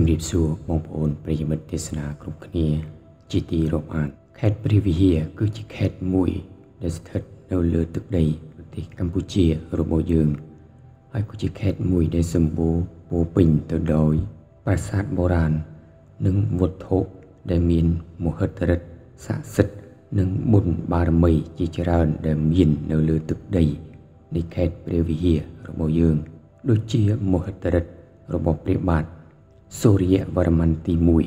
จุดิบสูมงพลปริยมติศนาครุขณีจิตีรบอ่านแคดปริวิเฮียคือจิแคดมวยเดสเทดเนลเลอตึกใดประเทศกัมพูชีรบยืนให้กุจิแคดมวยได้สมบูรณ์ปูปิ่นตัวดอยปราสาทโบราณนึ่งวัดโถได้มีมหดฤทธิ์ศักดิ์สิทธิ์นึ่งบุญบารมีจิจารณ์ได้มีเนลเลอตึกใดในแคดปริวิเฮียรบยืนโดยเชี่ยมหดฤทธิ์รบปริบาตสุริยวรมันตีมวย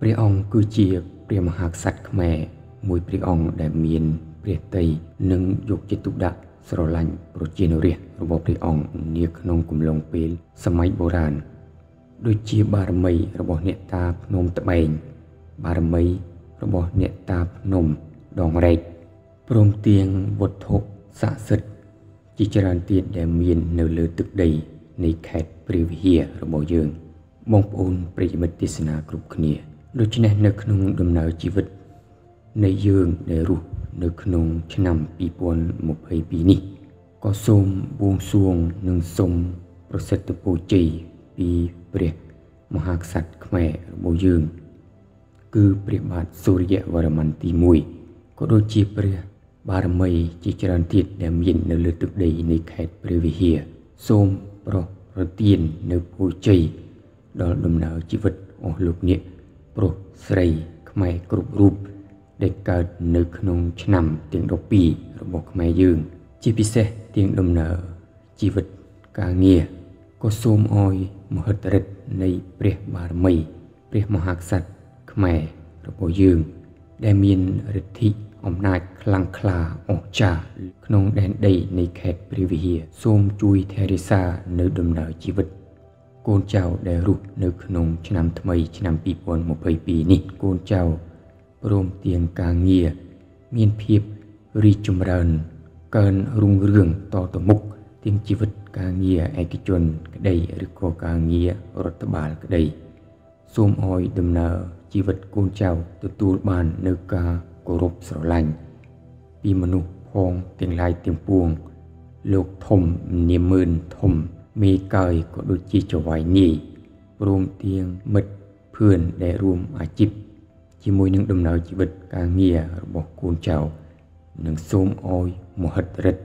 พระองค์กุจิเปรียมหักสัตว์ขแม่มวยพระองค์ได้มีนเปรียเตยหนึ่งยกจิตุดักสโรลันโปรจีนเรียระบบพระองค์เนื้อขนมกุมลงเปลสมัยโบราณโดยเชียบารมีระบบเนตาพนมตะเบงบารมีระบบเนตาพนมดองเรกพรมเตียงบททกสะสดจิจรันเตียได้มีนเนลือตึกใดในแคดปริวิเฮียระบบยืนมองปูนปริมติศนากรุบขเนียโดยชนะนึกนงดำเนินชีวิตในยืนในรูนึกนงชนำปีปนหมดเฮยปีนี้ก็สมบวงสวงหนึ่งสมประเสริฐปูจีปีเปรียมหากษัตริย์ขแม่โบยืนคือปริบาทสุริยวรมันตีมวยก็โดยจีเปรียบารมีจิจรันติดแดมยินในเลือดตึกใดในแคดปริวิเฮียสมประเตียนในปูจีดอลดำเนินชีวิตออกลูกเนี่ยโปรใสขมายกรุบรูปได้เกิดนึกนงชนำเตียงดอกปีระบบขมายยืนจีพิเศษเตียงดำเนินชีวิตกาเงียก็สมออยมหดฤทธิ์ในเปรียบารมีเปรียมหากษัตริย์ขมายระบบยืนได้มีฤทธิอำนาจคลังคลาออกจากนงแดนใดในแคดปริวิเฮียสมจุยเทริซาในดำเนินชีวิตโกนเจ้าได้รูปนึกนงชนำทำไมชนำปีปนหมดเผยปีนี้โกนเจ้าปรมเตียงกาเงียมีนเพียบรีจุมรันเกินรุ่งเรืองต่อตมุกเตียงชีวิตกาเงียเอกชนก็ได้หรือก็กาเงียรัฐบาลก็ได้ส้มออยดำเนินชีวิตโกนเจ้าตัวตูบานนึกกาโกรบสลันปีมนุษย์พองเตียงลายเตียงปวงโลกทมเนียมืนทมมีเกยก็ดูจีจวัยนี่รวมเตียงมิดเพื่อนได้รวมอาจิบจีมวยนึงดำเนินชีวิตกาเงียระบบกูนเจ้าหนึ่งสมออยมหดฤทธิ์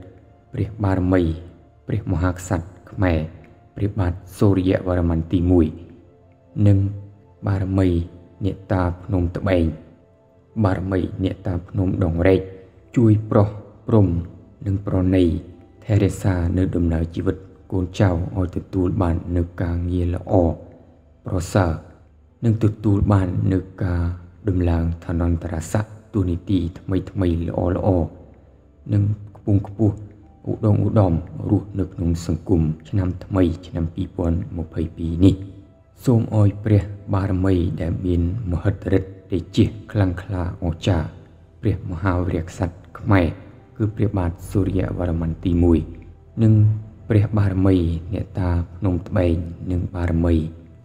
เปรียบบารมีเปรียบมหากษัตริย์ขแม่เปรียบบาทสุริยวรมันตีมวยหนึ่งบารมีเนตาพนมตะเบงบารมีเนตาพนมดองเรกช่วยปรอปรมหนึ่งปรในเทเรซานึงดำเนินชีวิตโกนเจ้าออยตุตูบานนึกกาเงียละออกปรสานึงตุตูบานนึกกาดมลางธนนตราสะตุนิตีทำไมละออกนึงกปุงอุดมรูนึกนงสังกุมชนำทำไมชนำปีปนหมดเผยปีนี้สมออยเปรียบารมีแดมินมหดฤทธิ์ได้เจียคลังคลาออกจากเปรียมหาเรียกสัตว์ขมายคือเปรียบาทสุริยวรมันตีมวยหนึ่งเปรียบบารมีเนตาพนมตะเบงหนึ่งบารมี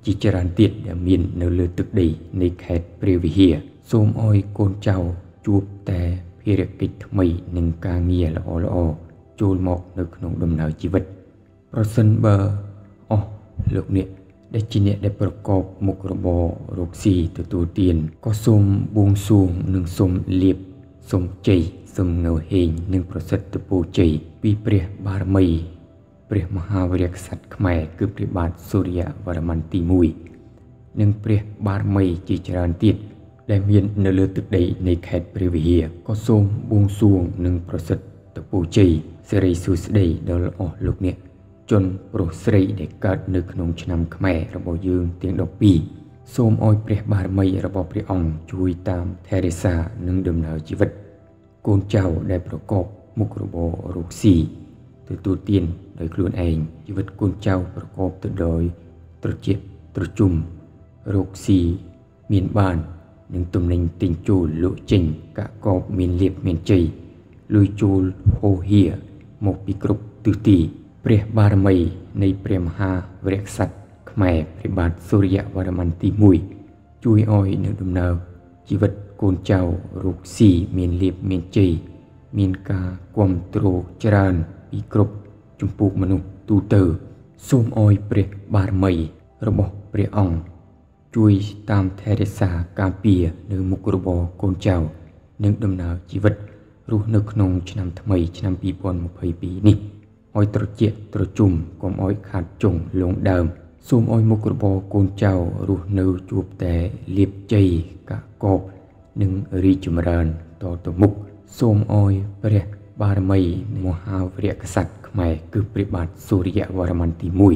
จิจรันติดเดมินเนลือตึกใดในแคดปริวิเฮียสมออยโกนเจ้าจูบแต่พิริกิจทำไมหนึ่งกาเงียละอจูลหมอกนึกนงดำเนินชีวิตเพราะสันเบอร์อ๋อลูกเนี่ยได้จีเนี่ยได้ประกอบมุกระบอรกซีตัวเตียนก็สมบวงสวงหนึ่งสมเลียบสมใจสมเงาเฮงหนึ่งประเสริฐตัวปูใจปีเปรียบบารมีเปรียมหาเรียกสัตว์ขมายคือปริบาทสุริยวรมันตีมวยหนึ่งเปรียบบารมีจิจรันติดได้เมียนเนลือตึกใดในแคดปริวิเฮียก็สมบวงสวงหนึ่งประสิทธิ์ตะปูจีเสรีสุสได้ดลอลูกเนี่ยจนโปรเสรีได้เกิดนึกนงชนำขมายระบบยืนเตียงดอกปีสมออยเปรียบบารมีระบบพระองค์ช่วยตามเทเรซาหนึ่งดำเนินชีวิตโกนเจ้าได้ประกอบมุกระบอรูปสี่ตัวเตียนโดยครูนเองชีวิตกุนเจ้าประกอบตัวโดยตรเจ็บตรจุ่มโรคซีเมียนบ้านหนึ่งตุ่มหนึ่งติงจูลุจิงกะกอบเมียนเลียบเมียนใจลุยจูโฮเฮียหมกปีกรุบตุตีเปรียบบารมีในเปรียมหาเรียกสัตว์ขมายปริบาทสุริยวรมันตีมวยช่วยอ้อยหนึ่งดำเนินชีวิตกุนเจ้าโรคซีเมียนเลียบเมียนใจเมียนกาความตรูจรานปีกรบจุมปูมนุษย์ตูเตอร์ส้มออยเปรียบบารมีระบบเปรียอง ช่วยตามเทเดซาการเปียหรือมุกรุบโกนเจ้าหนึ่งดำเนินชีวิตรู้นึกนงชนำทำไมชนำปีบอลมาเผยปีนี่อ้อยตรเจียตรจุ่มกลมอ้อยขาดจงลงเดิมซูมอ้อยมุกรุบโกนเจ้ารู้นึกจูบแต่เลียบใจกะกบหนึ่งริจุมรันต่อตัวมุกซูมอ้อยเปรียบารมีมหาวิริยกษัตริย์ใหม่คือปริบัติสุริยวรมันติมุย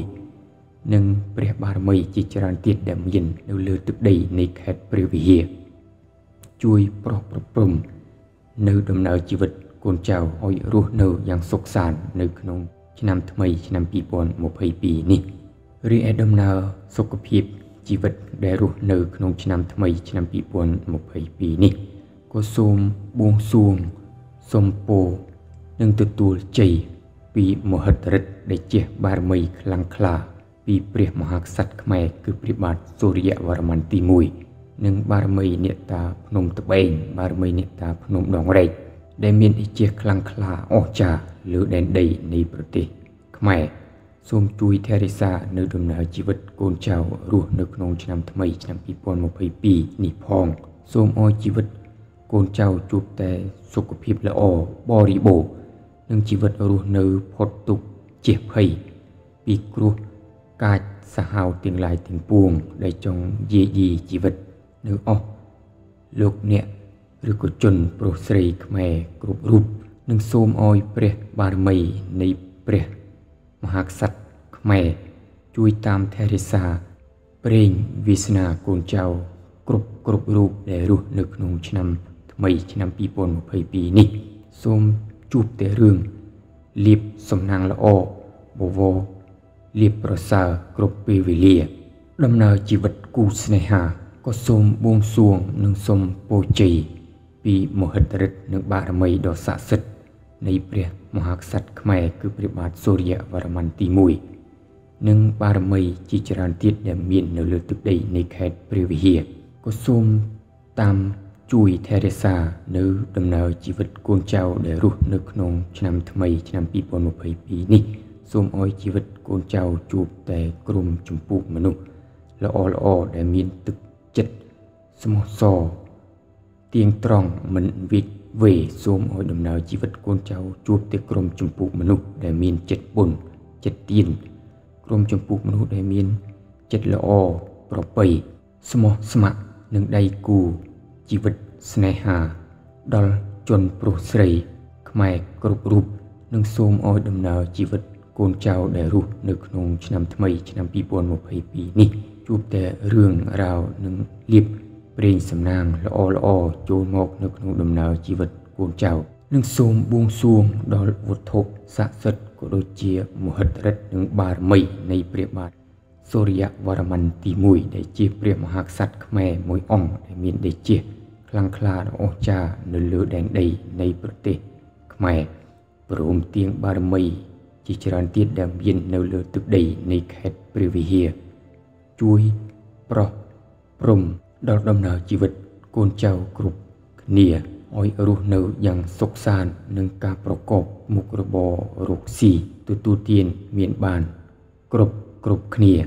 หนึ่งเปรียบบารมีจิจารติดเดมยินเลือดตึกดีในแคดปริวิเฮช่วยปลอบประพรมเนื้อดำเนินชีวิตกวนเจ้าอ้อยรู้เนื้ออย่างสุขสันต์เนื้อขนมชนำทำไมชนำปีบอลหมดไปปีนี่เรียดำเนินสุขภาพชีวิตได้รู้เนื้อขนมชนำทำไมชนำปีบอลหมดไปปีนี่ก็ส้มบวงสวงส้มโปหนึ่งตัวตัวใจปีมหดฤทธิ์ได้เจียบารมีคลังคลาปีเปรียบมหากษัตริย์ขมายคือปริบัติสุริยวรมันติมุยหนึ่งบารมีเนตาพนมตะเบงบารมีเนตาพนมดองไรได้มีอิเจียคลังคลาออกจากหรือแดนใดในประเทศขมายส้มจุยเทริซาเนื้อดำเนินชีวิตโกนเจ้ารู้นึกนงชนำทำไมชนำปีปอนมาเผยปีนิพองส้มอ้อยชีวิตโกนเจ้าจูบแต่สุขภิบละอบริโบหนึ่งชีวิตรู้เนื้อพดตุกเจียบให้ปีกรุกาสหาวติงลายติงปวงได้จงเยียีชีวิตเนื้อออกลูกเนี่ยหรือกุจนโปรสรีขมายกรุบรูปหนึ่งโซมอ้อยเปรียบารมีในเปรียมหากษัตริย์ขมายช่วยตามเทริซาเปร่งวิสนาโกนเจ้ากรุบกรุบรูปได้รู้นึกนงชนำทำไมชนำปีปนมาเผยปีนี่โซมจูบแต่เรื่องลีบสมนางละออบวเลียบประสากรบปีวิเลียดำเนินชีวิตกูสเนหาก็สมบวงสวงหนึ่งสมโปจีปีมหดฤทธิ์หนึ่งบารมีดอสะสิทธิ์ในเปรียมหากษัตริย์ขมายคือปริบัติสุริยวรมันติมุยหนึ่งบารมีจิจรันติดเดมีนเลือดตึกใดในแคดปริวิเฮก็สมตามจุยเทเรซาเนื้อดำเนินชีวิตกูเจ้าได้รู้นึกนงชนำทำไมชนำปีปนมาเผยปีนี้ส้มอ้อยชีวิตโกนเจ้าจูบแต่กลุ่มจุ่มปุกมนุษย์ละอละอได้มีตึกจัดสมอสอเตียงตรองเหมือนวิกเวส้มอ้อยดำเนินชีวิตโกนเจ้าจูบแต่กลุ่มจุ่มปุกมนุษย์ได้มีจัดบุญจัดตีนกลุ่มจุ่มปุกมนุษย์ได้มีจัดละอปรเปยสมอสมะหนึ่งใดกูชีวิตสเนหาดอลจนโปรสรีขมายกรุบรูปหนึ่งส้มอ้อยดำเนินชีวิตโกนเจ้าได้รู้นึกนงชนำทำไมชนำปีบนมาเผยปีนี่จูบแต่เรื่องราวหนึ่งลิบเปล่งสำนางละอโจนหมอกนึกนงดำเนินชีวิตโกนเจ้าหนึ่งโสมบวงสวงดอลวัตถุสะสดกโดเจียมหดฤทธิ์หนึ่งบารมีในเปรียบบาทสุริยวรมันติมุยได้เจียเปรียบมหากษัตริย์ขมายมวยอ่องได้มีได้เจียคลังคลาโอจาเนื้อเลือดแดงใดในประเทศขมายปรมเตียงบารมีจิจรันติดดำยินเนื้อเลือดตึกใดในแคดปริวิเฮช่วยปลอบปรมดอกดำเนินชีวิตโกนเจ้ากรุบเนียอ้อยรู้เนื้ออย่างสุขสันต์หนึ่งการประกอบมุกระบอรุกสีตัวเตียนเมียนบานกรุบเนีย